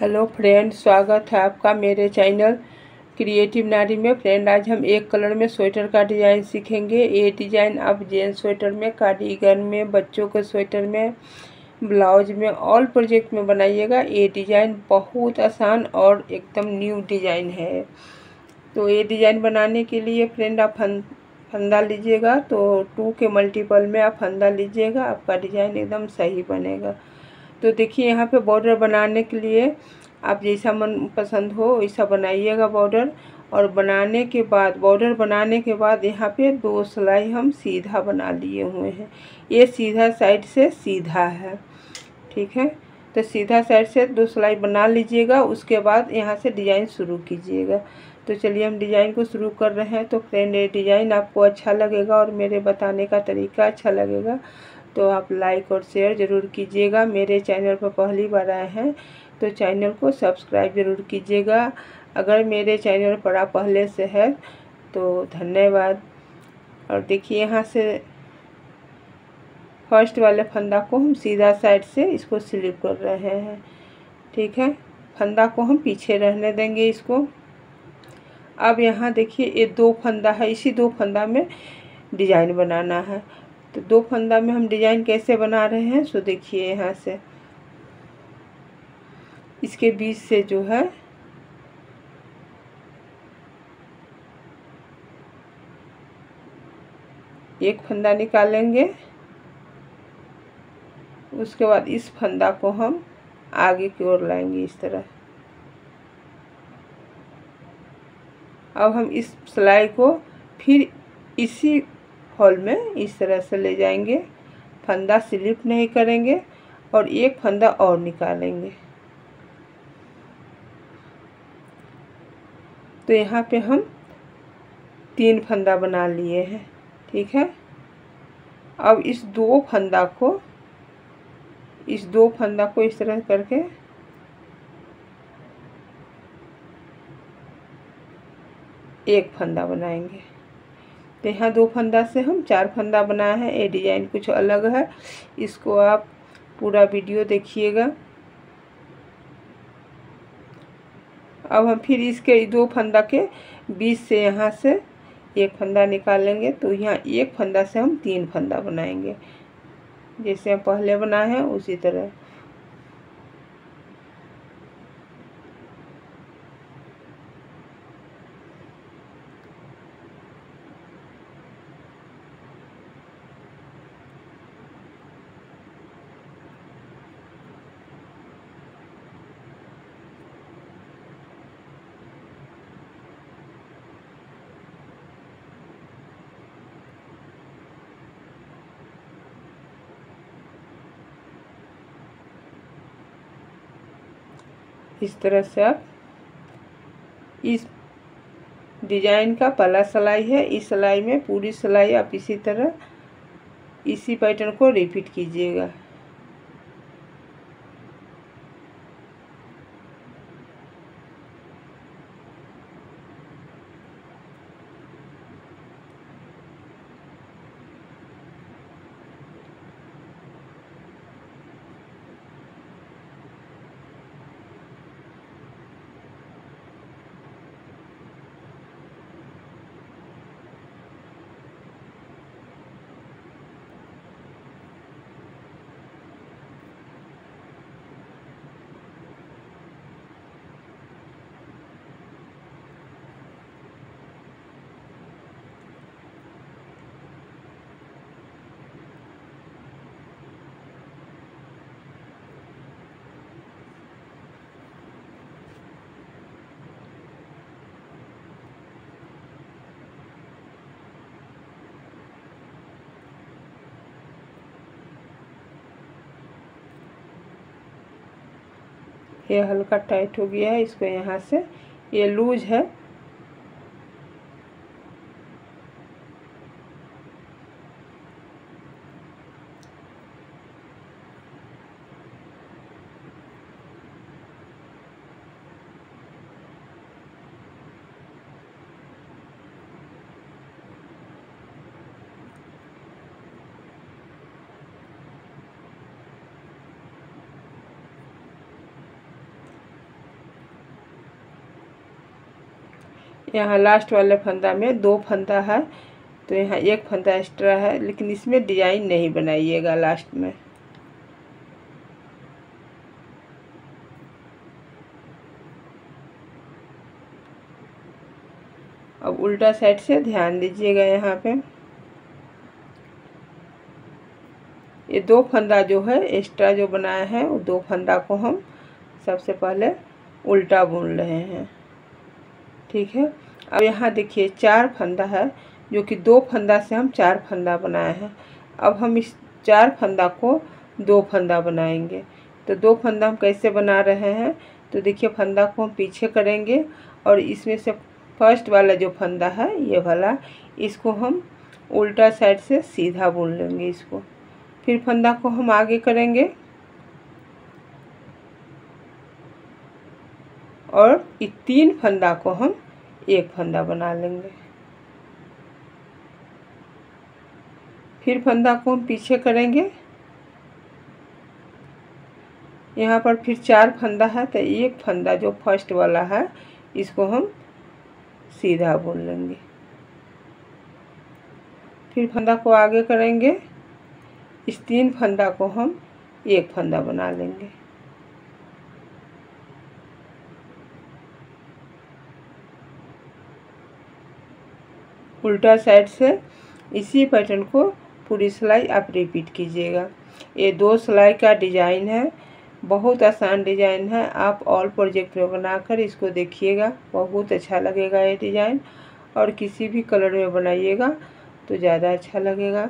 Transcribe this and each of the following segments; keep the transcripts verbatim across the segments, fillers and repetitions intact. Hello friend, स्वागत है आपका मेरे चैनल क्रिएटिव नारी में। फ्रेंड, आज हम एक कलर में स्वेटर का डिज़ाइन सीखेंगे। ये डिज़ाइन आप जेंट्स स्वेटर में, कार्डिगन में, बच्चों के स्वेटर में, ब्लाउज में, ऑल प्रोजेक्ट में बनाइएगा। ये डिज़ाइन बहुत आसान और एकदम न्यू डिज़ाइन है। तो ये डिज़ाइन बनाने के लिए फ्रेंड आप फंदा लीजिएगा, तो टू के मल्टीपल में आप फंदा लीजिएगा, आपका डिज़ाइन एकदम सही बनेगा। तो देखिए, यहाँ पे बॉर्डर बनाने के लिए आप जैसा मन पसंद हो वैसा बनाइएगा बॉर्डर। और बनाने के बाद बॉर्डर बनाने के बाद यहाँ पे दो सिलाई हम सीधा बना लिए हुए हैं। ये सीधा साइड से सीधा है, ठीक है। तो सीधा साइड से दो सिलाई बना लीजिएगा, उसके बाद यहाँ से डिज़ाइन शुरू कीजिएगा। तो चलिए हम डिज़ाइन को शुरू कर रहे हैं। तो फ्रेंड, ये डिज़ाइन आपको अच्छा लगेगा और मेरे बताने का तरीका अच्छा लगेगा तो आप लाइक और शेयर ज़रूर कीजिएगा। मेरे चैनल पर पहली बार आए हैं तो चैनल को सब्सक्राइब ज़रूर कीजिएगा। अगर मेरे चैनल पर आप पहले से हैं तो धन्यवाद। और देखिए, यहाँ से फर्स्ट वाले फंदा को हम सीधा साइड से इसको स्लिप कर रहे हैं, ठीक है। फंदा को हम पीछे रहने देंगे इसको। अब यहाँ देखिए, ये दो फंदा है, इसी दो फंदा में डिज़ाइन बनाना है। तो दो फंदा में हम डिज़ाइन कैसे बना रहे हैं, सो देखिए, यहाँ से इसके बीच से जो है एक फंदा निकालेंगे, उसके बाद इस फंदा को हम आगे की ओर लाएंगे इस तरह। अब हम इस सिलाई को फिर इसी हॉल में इस तरह से ले जाएंगे, फंदा स्लिप नहीं करेंगे और एक फंदा और निकालेंगे। तो यहाँ पे हम तीन फंदा बना लिए हैं, ठीक है। अब इस दो फंदा को इस दो फंदा को इस तरह करके एक फंदा बनाएंगे। तो यहाँ दो फंदा से हम चार फंदा बनाए हैं। ये डिज़ाइन कुछ अलग है, इसको आप पूरा वीडियो देखिएगा। अब हम फिर इसके दो फंदा के बीच से यहाँ से एक फंदा निकालेंगे। तो यहाँ एक फंदा से हम तीन फंदा बनाएंगे, जैसे हम पहले बनाए हैं उसी तरह। इस तरह से आप इस डिज़ाइन का पहला सिलाई है, इस सिलाई में पूरी सिलाई आप इसी तरह इसी पैटर्न को रिपीट कीजिएगा। ये हल्का टाइट हो गया है, इसको यहाँ से, ये लूज है, यहाँ लास्ट वाले फंदा में दो फंदा है तो यहाँ एक फंदा एक्स्ट्रा है, लेकिन इसमें डिजाइन नहीं बनाइएगा लास्ट में। अब उल्टा साइड से ध्यान दीजिएगा यहाँ पे, ये दो फंदा जो है एक्स्ट्रा जो बनाया है वो दो फंदा को हम सबसे पहले उल्टा बुन रहे हैं, ठीक है। अब यहाँ देखिए चार फंदा है, जो कि दो फंदा से हम चार फंदा बनाए हैं। अब हम इस चार फंदा को दो फंदा बनाएंगे, तो दो फंदा हम कैसे बना रहे हैं, तो देखिए फंदा को हम पीछे करेंगे और इसमें से फर्स्ट वाला जो फंदा है ये वाला, इसको हम उल्टा साइड से सीधा बुन लेंगे इसको। फिर फंदा को हम आगे करेंगे और इस तीन फंदा को हम एक फंदा बना लेंगे। फिर फंदा को हम पीछे करेंगे, यहाँ पर फिर चार फंदा है तो एक फंदा जो फर्स्ट वाला है इसको हम सीधा बुन लेंगे। फिर फंदा को आगे करेंगे, इस तीन फंदा को हम एक फंदा बना लेंगे। उल्टा साइड से इसी पैटर्न को पूरी सिलाई आप रिपीट कीजिएगा। ये दो सिलाई का डिज़ाइन है, बहुत आसान डिज़ाइन है। आप ऑल प्रोजेक्ट में बनाकर इसको देखिएगा, बहुत अच्छा लगेगा ये डिज़ाइन। और किसी भी कलर में बनाइएगा तो ज़्यादा अच्छा लगेगा।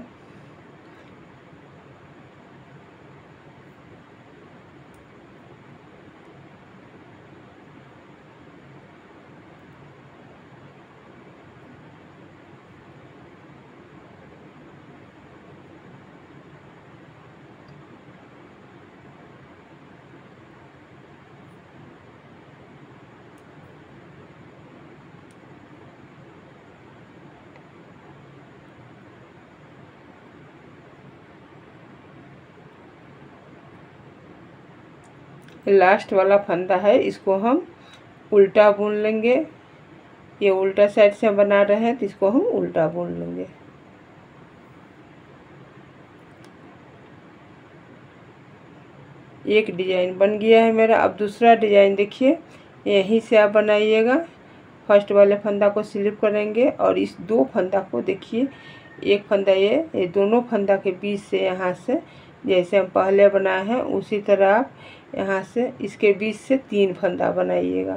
लास्ट वाला फंदा है इसको हम उल्टा बुन लेंगे, ये उल्टा साइड से बना रहे हैं तो इसको हम उल्टा बुन लेंगे। एक डिजाइन बन गया है मेरा। अब दूसरा डिजाइन देखिए, यहीं से आप बनाइएगा। फर्स्ट वाले फंदा को स्लिप करेंगे और इस दो फंदा को देखिए, एक फंदा ये ये दोनों फंदा के बीच से यहाँ से जैसे हम पहले बनाए हैं उसी तरह आप यहाँ से इसके बीच से तीन फंदा बनाइएगा।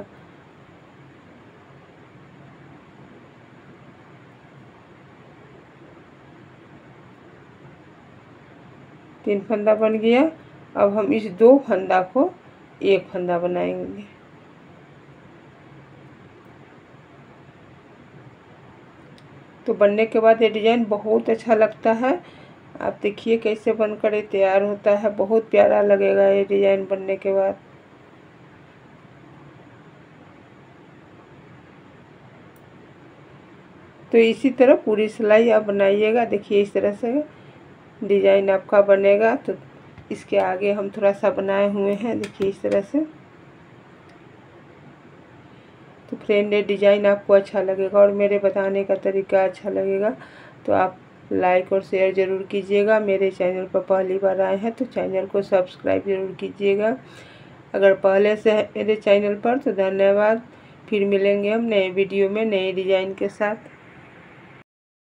तीन फंदा बन गया। अब हम इस दो फंदा को एक फंदा बनाएंगे। तो बनने के बाद ये डिज़ाइन बहुत अच्छा लगता है। आप देखिए कैसे बनकर ये तैयार होता है, बहुत प्यारा लगेगा ये डिज़ाइन बनने के बाद। तो इसी तरह पूरी सिलाई आप बनाइएगा। देखिए इस तरह से डिज़ाइन आपका बनेगा। तो इसके आगे हम थोड़ा सा बनाए हुए हैं, देखिए इस तरह से। तो फ्रेंड ये डिज़ाइन आपको अच्छा लगेगा और मेरे बताने का तरीका अच्छा लगेगा तो आप लाइक और शेयर ज़रूर कीजिएगा। मेरे चैनल पर पहली बार आए हैं तो चैनल को सब्सक्राइब ज़रूर कीजिएगा। अगर पहले से मेरे चैनल पर तो धन्यवाद। फिर मिलेंगे हम नए वीडियो में नए डिज़ाइन के साथ।